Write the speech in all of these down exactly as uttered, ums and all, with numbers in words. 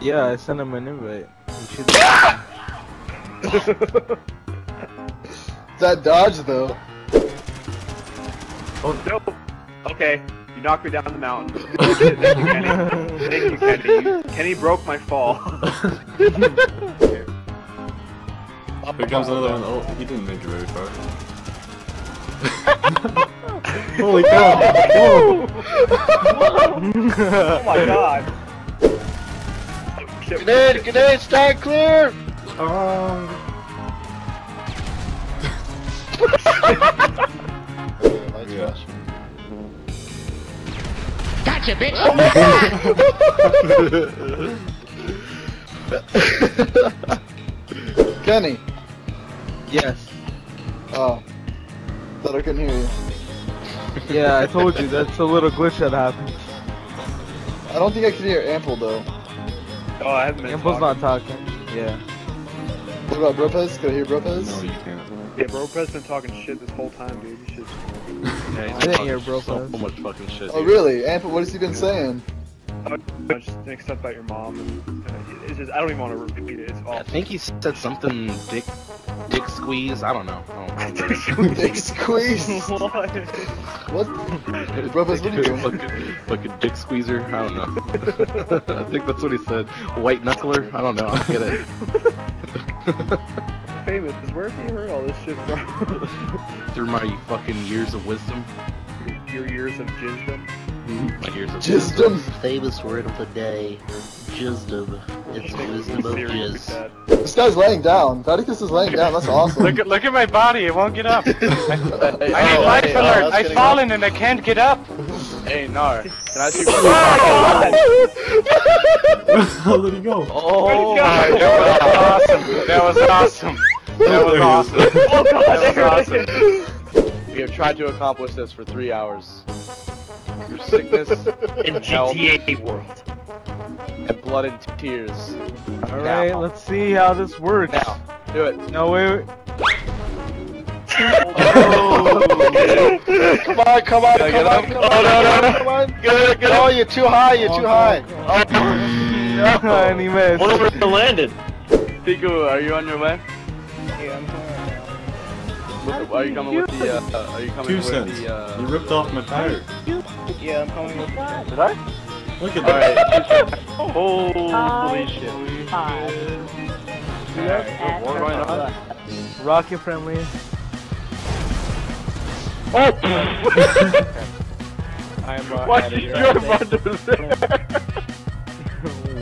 Yeah, I sent him an invite. That dodge though. Oh no! Okay, you knocked me down the mountain. Thank you, Kenny. Thank you, Kenny. You, Kenny broke my fall. Okay. Here comes another one. Oh, he didn't make it very far. Holy cow! Whoa. Oh my god! Grenade! Grenade! Stand clear! Um. Yeah. Gotcha, bitch! Oh my god! Kenny. Yes. Oh. Thought I couldn't hear you. Yeah, I told you, that's a little glitch that happened. I don't think I could hear Ample though. Oh, I haven't been Ample's talking. not talking. Yeah. What about Bropez? Can I hear Bropez? No, you can't. Yeah, Bropez been talking shit this whole time, dude. You should. Yeah, he's I didn't hear Bropez. So much fucking shit. Oh, dude. Really? Ample, what has he been saying? I'm just saying stuff about your mom. And, uh, it's just, I don't even want to repeat it. It's awful. I think he said something dick, dick squeeze. I don't know. I don't know. Dick squeeze. What? What? Bropez, what are you doing? Fucking, fucking dick squeezer. I don't know. I think that's what he said. White knuckler. I don't know. I get it. Famous. Where have you heard all this shit from? Through my fucking years of wisdom. Your, your years of wisdom. My ears are wisdom. Famous word of the day, wisdom. It's wisdom of jizz. This guy's laying down. Tiku is laying down. That's awesome. Look at look at my body. It won't get up. I, I need oh, life hey, alert. Oh, I've fallen up. And I can't get up. Hey Nar, can I see? How did he go? Oh, my God. That was awesome. That was awesome. That was awesome. That was awesome. We have tried to accomplish this for three hours. Your sickness in G T A world. And blood and tears. Alright, let's see how this works. Now, do it. No, wait, wait. Oh. Come on, come on, come on, come on. Oh, no, no, no. Come on. Get it, get it. Oh, you're too high, you're too high. Oh, no, and he missed. What over the landed? Tiku, are you on your way? Yeah, I'm coming. With the, are you coming with the, uh, uh, are you coming Two with cents. the, uh... You ripped off my tire. Yeah, I'm coming with the... Did I? Look at that. Alright, holy Five. shit. Five. Alright, what's going on? Rocket friendly. Oh! I am uh, Why did you drive under there?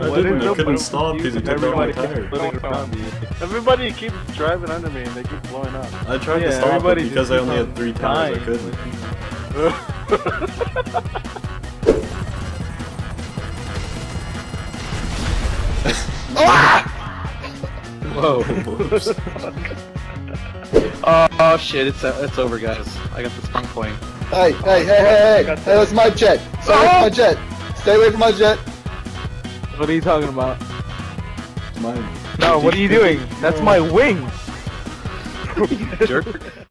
I didn't, I couldn't stop because you took off my tire. Everybody keeps driving under me and they keep blowing up. I tried yeah, to stop it because I only had three tires, I couldn't. Whoa, whoops. Oh, oh shit, it's uh, it's over guys. I got the sprung plane. Hey, hey, hey, hey, hey! Hey, that's my jet! Stay away from my jet! Stay away from my jet! What are you talking about? Mine. No, what are you doing? That's my wing! Jerk.